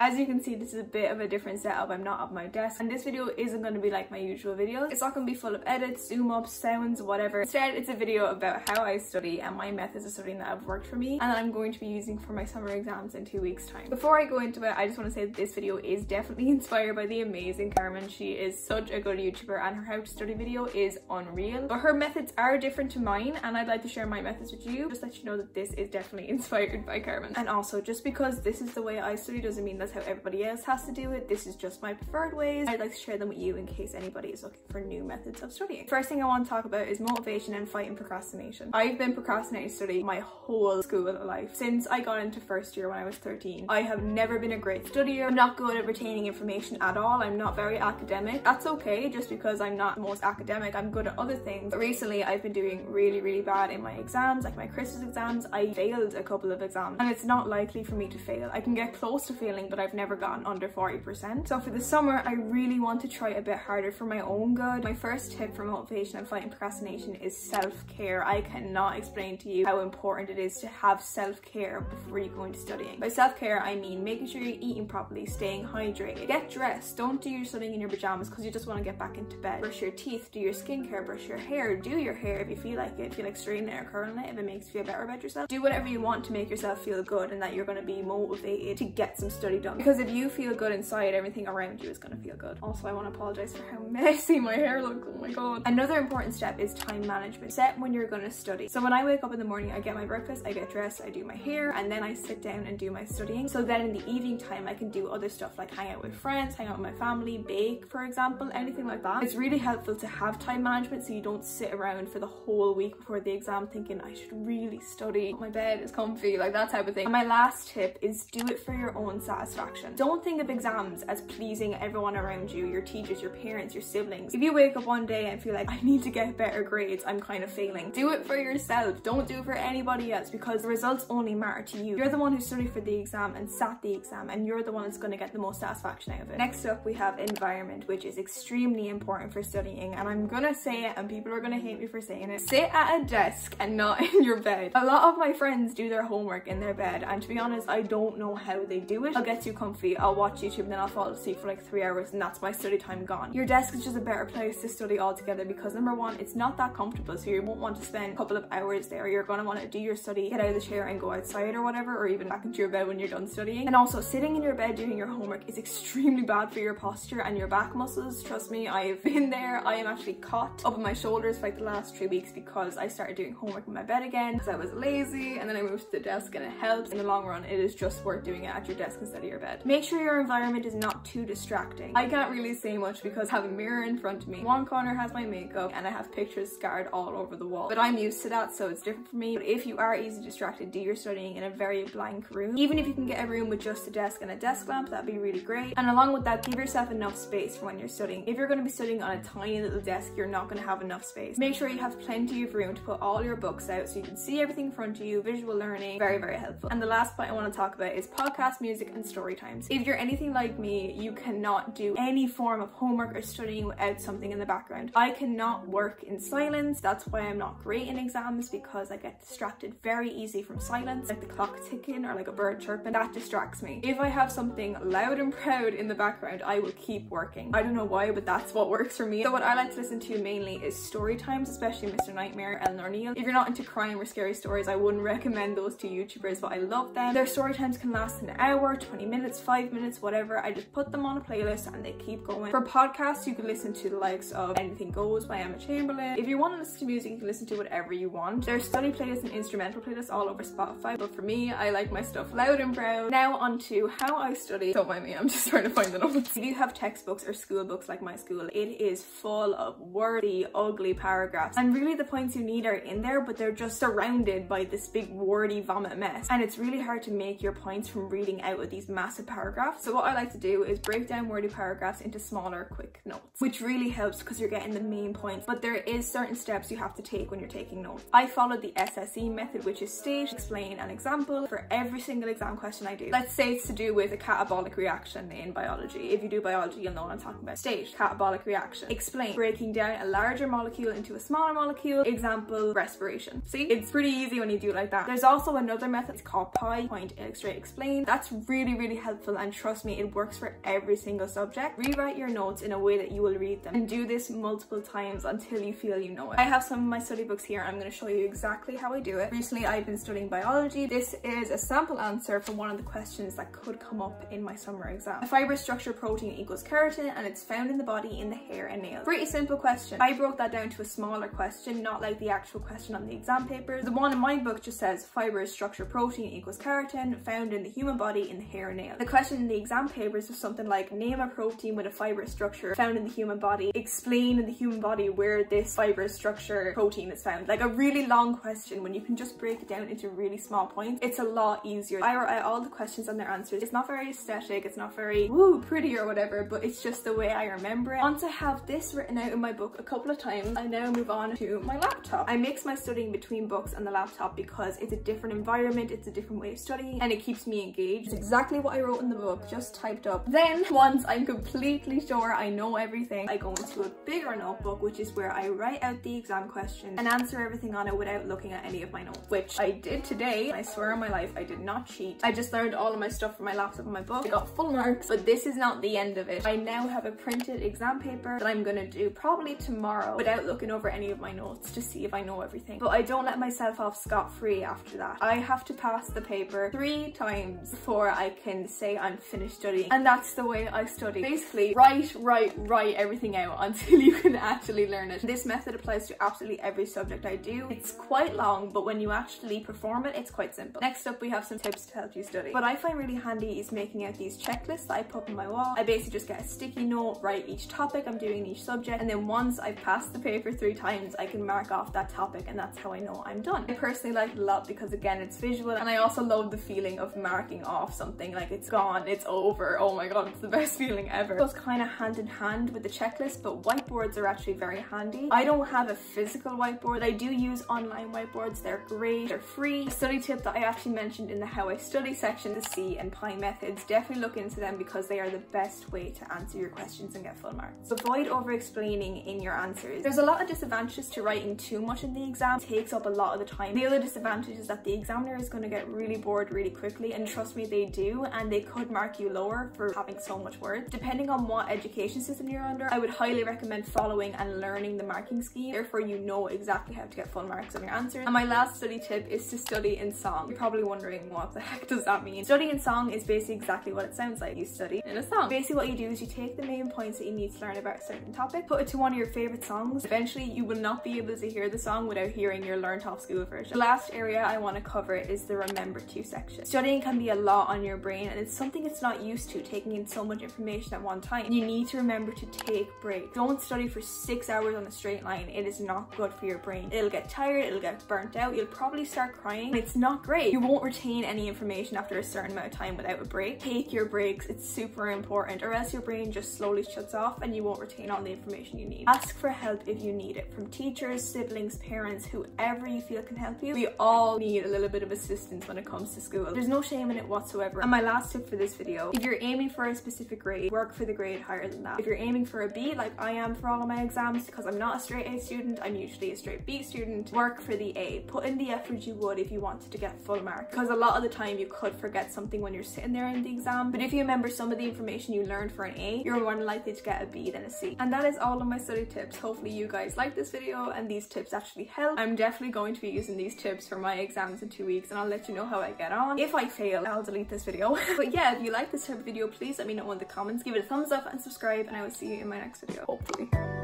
As you can see, this is a bit of a different setup. I'm not at my desk, and this video isn't going to be like my usual videos. It's not going to be full of edits, zoom ups, sounds, whatever. Instead, it's a video about how I study and my methods of studying that have worked for me and that I'm going to be using for my summer exams in 2 weeks' time. Before I go into it, I just want to say that this video is definitely inspired by the amazing Carmen. She is such a good YouTuber and her how to study video is unreal, but her methods are different to mine, and I'd like to share my methods with you. Just let you know that this is definitely inspired by Carmen. And also, just because this is the way I study doesn't mean that how everybody else has to do it. This is just my preferred ways. I'd like to share them with you in case anybody is looking for new methods of studying. First thing I want to talk about is motivation and fighting procrastination. I've been procrastinating study my whole school life. Since I got into first year when I was 13, I have never been a great studier. I'm not good at retaining information at all. I'm not very academic. That's okay, just because I'm not the most academic, I'm good at other things. But recently I've been doing really, really bad in my exams, like my Christmas exams. I failed a couple of exams, and it's not likely for me to fail. I can get close to failing, but I've never gotten under 40%. So for the summer, I really want to try a bit harder for my own good. My first tip for motivation and fighting procrastination is self-care. I cannot explain to you how important it is to have self-care before you go into studying. By self-care, I mean making sure you're eating properly, staying hydrated, get dressed, don't do your studying in your pajamas because you just want to get back into bed. Brush your teeth, do your skincare, brush your hair, do your hair if you feel like it. If you like straightening it or curling it, if it makes you feel better about yourself. Do whatever you want to make yourself feel good and that you're going to be motivated to get some study done. Because if you feel good inside, everything around you is going to feel good. Also, I want to apologize for how messy my hair looks. Oh my god. Another important step is time management. Set when you're going to study. So when I wake up in the morning, I get my breakfast, I get dressed, I do my hair, and then I sit down and do my studying. So then in the evening time, I can do other stuff like hang out with friends, hang out with my family, bake, for example, anything like that. It's really helpful to have time management so you don't sit around for the whole week before the exam thinking I should really study. My bed is comfy, like that type of thing. And my last tip is do it for your own satisfaction. Don't think of exams as pleasing everyone around you, your teachers, your parents, your siblings. If you wake up one day and feel like, I need to get better grades, I'm kind of failing. Do it for yourself. Don't do it for anybody else because the results only matter to you. You're the one who studied for the exam and sat the exam, and you're the one that's going to get the most satisfaction out of it. Next up, we have environment, which is extremely important for studying, and I'm going to say it and people are going to hate me for saying it. Sit at a desk and not in your bed. A lot of my friends do their homework in their bed, and to be honest, I don't know how they do it. I'll get too comfy, I'll watch YouTube and then I'll fall asleep for like 3 hours and that's my study time gone. Your desk is just a better place to study altogether because number one, it's not that comfortable, so you won't want to spend a couple of hours there. You're going to want to do your study, get out of the chair and go outside or whatever, or even back into your bed when you're done studying. And also, sitting in your bed doing your homework is extremely bad for your posture and your back muscles. Trust me, I've been there. I am actually caught up in my shoulders for like the last 3 weeks because I started doing homework in my bed again because I was lazy, and then I moved to the desk and it helps. In the long run, it is just worth doing it at your desk instead of your bed. Make sure your environment is not too distracting. I can't really say much because I have a mirror in front of me. One corner has my makeup and I have pictures scattered all over the wall, but I'm used to that, so it's different for me. But if you are easily distracted, do your studying in a very blank room. Even if you can get a room with just a desk and a desk lamp, that'd be really great. And along with that, give yourself enough space for when you're studying. If you're going to be studying on a tiny little desk, you're not going to have enough space. Make sure you have plenty of room to put all your books out so you can see everything in front of you. Visual learning, very, very helpful. And the last point I want to talk about is podcast, music and story times. If you're anything like me, you cannot do any form of homework or studying without something in the background. I cannot work in silence. That's why I'm not great in exams, because I get distracted very easy from silence, like the clock ticking or like a bird chirping. That distracts me. If I have something loud and proud in the background, I will keep working. I don't know why, but that's what works for me. So what I like to listen to mainly is story times, especially Mr. Nightmare, Eleanor Neal. If you're not into crime or scary stories, I wouldn't recommend those two YouTubers, but I love them. Their story times can last an hour, 20 minutes, 5 minutes, whatever. I just put them on a playlist and they keep going. For podcasts, you can listen to the likes of Anything Goes by Emma Chamberlain. If you want to listen to music, you can listen to whatever you want. There's study playlists and instrumental playlists all over Spotify, but for me, I like my stuff loud and proud. Now on to how I study. Don't mind me, I'm just trying to find the notes. If you have textbooks or school books like my school, it is full of wordy, ugly paragraphs, and really the points you need are in there, but they're just surrounded by this big wordy vomit mess, and it's really hard to make your points from reading out of these massive paragraphs. So what I like to do is break down wordy paragraphs into smaller quick notes, which really helps because you're getting the main points, but there is certain steps you have to take when you're taking notes. I followed the SSE method, which is state, explain and example, for every single exam question I do. Let's say it's to do with a catabolic reaction in biology. If you do biology, you'll know what I'm talking about. State, catabolic reaction. Explain, breaking down a larger molecule into a smaller molecule. Example, respiration. See, it's pretty easy when you do it like that. There's also another method, it's called Pi, point, illustrate, explain. That's really, really really helpful, and trust me, it works for every single subject. Rewrite your notes in a way that you will read them, and do this multiple times until you feel you know it. I have some of my study books here, and I'm going to show you exactly how I do it. Recently, I've been studying biology. This is a sample answer for one of the questions that could come up in my summer exam. A fibrous structure protein equals keratin, and it's found in the body in the hair and nails. Pretty simple question. I broke that down to a smaller question, not like the actual question on the exam paper. The one in my book just says fibrous structure protein equals keratin, found in the human body in the hair and nail. The question in the exam papers was something like, name a protein with a fibrous structure found in the human body, explain in the human body where this fibrous structure protein is found. Like a really long question when you can just break it down into really small points. It's a lot easier. I write all the questions and their answers. It's not very aesthetic, it's not very woo pretty or whatever, but it's just the way I remember it. Once I have this written out in my book a couple of times, I now move on to my laptop. I mix my studying between books and the laptop because it's a different environment, it's a different way of studying, and it keeps me engaged. It's exactly what I wrote in the book, just typed up. Then once I'm completely sure I know everything, I go into a bigger notebook, which is where I write out the exam questions and answer everything on it without looking at any of my notes, which I did today. I swear on my life, I did not cheat. I just learned all of my stuff from my laptop and my book. I got full marks, but this is not the end of it. I now have a printed exam paper that I'm gonna do probably tomorrow without looking over any of my notes to see if I know everything. But I don't let myself off scot-free after that. I have to pass the paper 3 times before I can say I'm finished studying, and that's the way I study. Basically, write everything out until you can actually learn it. This method applies to absolutely every subject I do. It's quite long, but when you actually perform it, it's quite simple. Next up, we have some tips to help you study. What I find really handy is making out these checklists that I put on my wall. I basically just get a sticky note, write each topic I'm doing in each subject, and then once I've passed the paper 3 times, I can mark off that topic, and that's how I know I'm done. I personally like it a lot because, again, it's visual, and I also love the feeling of marking off something, like it's gone, it's over, oh my god, it's the best feeling ever. It goes kind of hand in hand with the checklist, but whiteboards are actually very handy. I don't have a physical whiteboard. I do use online whiteboards. They're great, they're free. A study tip that I actually mentioned in the How I Study section, the C and Pi methods, definitely look into them because they are the best way to answer your questions and get full marks. Avoid over explaining in your answers. There's a lot of disadvantages to writing too much in the exam. It takes up a lot of the time. The other disadvantage is that the examiner is going to get really bored really quickly, and trust me, they do, and they could mark you lower for having so much words. Depending on what education system you're under, I would highly recommend following and learning the marking scheme, therefore you know exactly how to get full marks on your answers. And my last study tip is to study in song. You're probably wondering, what the heck does that mean? Studying in song is basically exactly what it sounds like. You study in a song. Basically what you do is you take the main points that you need to learn about a certain topic, put it to one of your favorite songs. Eventually you will not be able to hear the song without hearing your learned off school version. The last area I want to cover is the remember to section. Studying can be a lot on your brain, and it's something it's not used to, taking in so much information at one time. You need to remember to take breaks. Don't study for 6 hours on a straight line. It is not good for your brain. It'll get tired, it'll get burnt out, you'll probably start crying, and it's not great. You won't retain any information after a certain amount of time without a break. Take your breaks, it's super important, or else your brain just slowly shuts off and you won't retain all the information you need. Ask for help if you need it, from teachers, siblings, parents, whoever you feel can help you. We all need a little bit of assistance when it comes to school. There's no shame in it whatsoever. And my last tip for this video, if you're aiming for a specific grade, work for the grade higher than that. If you're aiming for a B, like I am for all of my exams, because I'm not a straight A student, I'm usually a straight B student, work for the A. Put in the effort you would if you wanted to get full marks, because a lot of the time you could forget something when you're sitting there in the exam, but if you remember some of the information you learned for an A, you're more likely to get a B than a C. And that is all of my study tips. Hopefully you guys like this video and these tips actually help. I'm definitely going to be using these tips for my exams in 2 weeks, and I'll let you know how I get on. If I fail, I'll delete this video. But yeah, if you like this type of video, please let me know in the comments, give it a thumbs up and subscribe, and I will see you in my next video, hopefully.